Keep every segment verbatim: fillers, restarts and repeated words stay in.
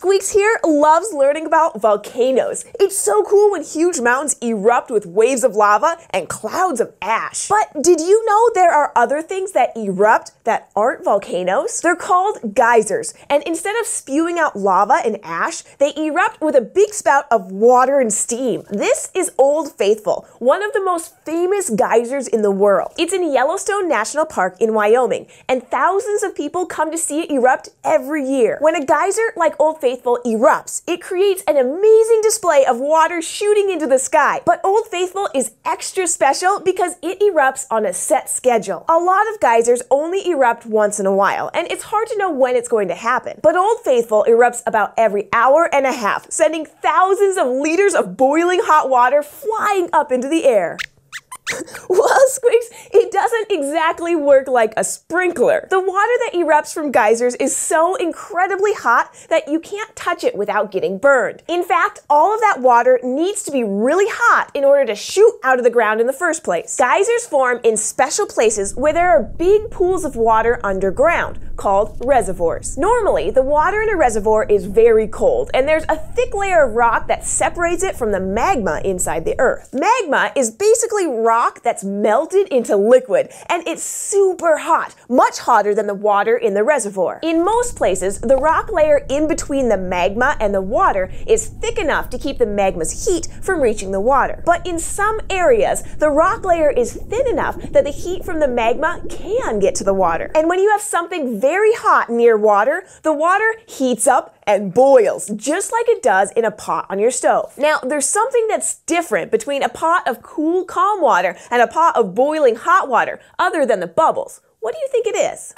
Squeaks here loves learning about volcanoes. It's so cool when huge mountains erupt with waves of lava and clouds of ash. But did you know there are other things that erupt that aren't volcanoes? They're called geysers, and instead of spewing out lava and ash, they erupt with a big spout of water and steam. This is Old Faithful, one of the most famous geysers in the world. It's in Yellowstone National Park in Wyoming, and thousands of people come to see it erupt every year. When a geyser like Old Faithful erupts, it creates an amazing display of water shooting into the sky. But Old Faithful is extra special because it erupts on a set schedule. A lot of geysers only erupt once in a while, and it's hard to know when it's going to happen. But Old Faithful erupts about every hour and a half, sending thousands of liters of boiling hot water flying up into the air. Well, Squeaks, it doesn't exactly work like a sprinkler. The water that erupts from geysers is so incredibly hot that you can't touch it without getting burned. In fact, all of that water needs to be really hot in order to shoot out of the ground in the first place. Geysers form in special places where there are big pools of water underground, called reservoirs. Normally, the water in a reservoir is very cold, and there's a thick layer of rock that separates it from the magma inside the earth. Magma is basically rock that's melted into liquid, and it's super hot, much hotter than the water in the reservoir. In most places, the rock layer in between the magma and the water is thick enough to keep the magma's heat from reaching the water. But in some areas, the rock layer is thin enough that the heat from the magma can get to the water. And when you have something very hot near water, the water heats up and boils, just like it does in a pot on your stove. Now, there's something that's different between a pot of cool, calm water and a pot of boiling hot water, other than the bubbles. What do you think it is?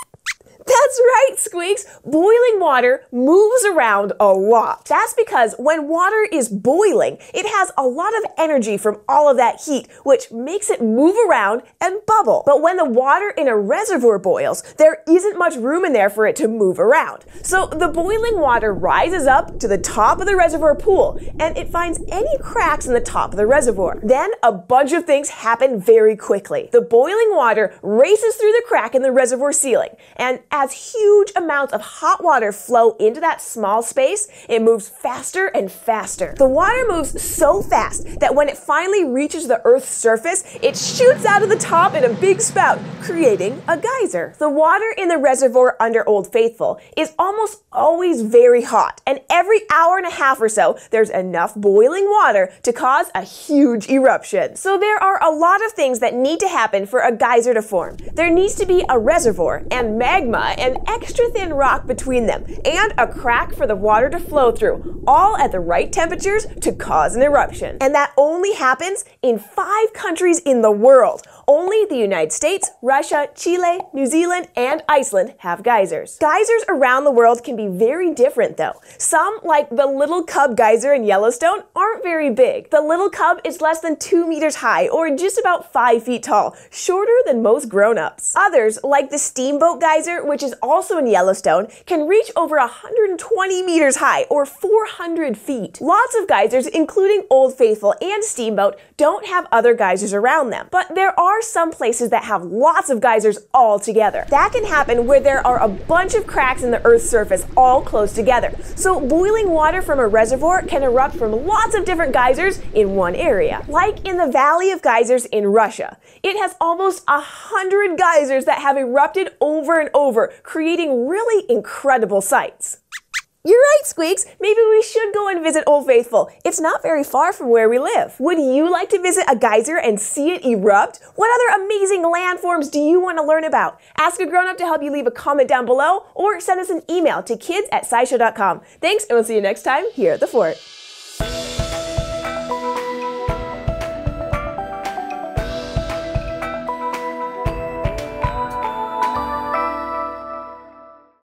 That's right, Squeaks! Boiling water moves around a lot. That's because when water is boiling, it has a lot of energy from all of that heat, which makes it move around and bubble. But when the water in a reservoir boils, there isn't much room in there for it to move around. So the boiling water rises up to the top of the reservoir pool, and it finds any cracks in the top of the reservoir. Then a bunch of things happen very quickly. The boiling water races through the crack in the reservoir ceiling, and as huge amounts of hot water flow into that small space, it moves faster and faster. The water moves so fast that when it finally reaches the Earth's surface, it shoots out of the top in a big spout, creating a geyser. The water in the reservoir under Old Faithful is almost always very hot, and every hour and a half or so, there's enough boiling water to cause a huge eruption. So there are a lot of things that need to happen for a geyser to form. There needs to be a reservoir and magma, an extra thin rock between them, and a crack for the water to flow through, all at the right temperatures to cause an eruption. And that only happens in five countries in the world. Only the United States, Russia, Chile, New Zealand, and Iceland have geysers. Geysers around the world can be very different though. Some, like the Little Cub geyser in Yellowstone, aren't very big. The Little Cub is less than two meters high, or just about five feet tall, shorter than most grown-ups. Others, like the Steamboat Geyser, which is also in Yellowstone, can reach over one hundred twenty meters high, or four hundred feet. Lots of geysers, including Old Faithful and Steamboat, don't have other geysers around them. But there are some places that have lots of geysers all together. That can happen where there are a bunch of cracks in the Earth's surface all close together. So boiling water from a reservoir can erupt from lots of different geysers in one area. Like in the Valley of Geysers in Russia, it has almost a hundred geysers that have erupted over and over, creating really incredible sights. You're right, Squeaks! Maybe we should go and visit Old Faithful. It's not very far from where we live. Would you like to visit a geyser and see it erupt? What other amazing landforms do you want to learn about? Ask a grown-up to help you, leave a comment down below, or send us an email to kids at scishow dot com. Thanks, and we'll see you next time here at the Fort.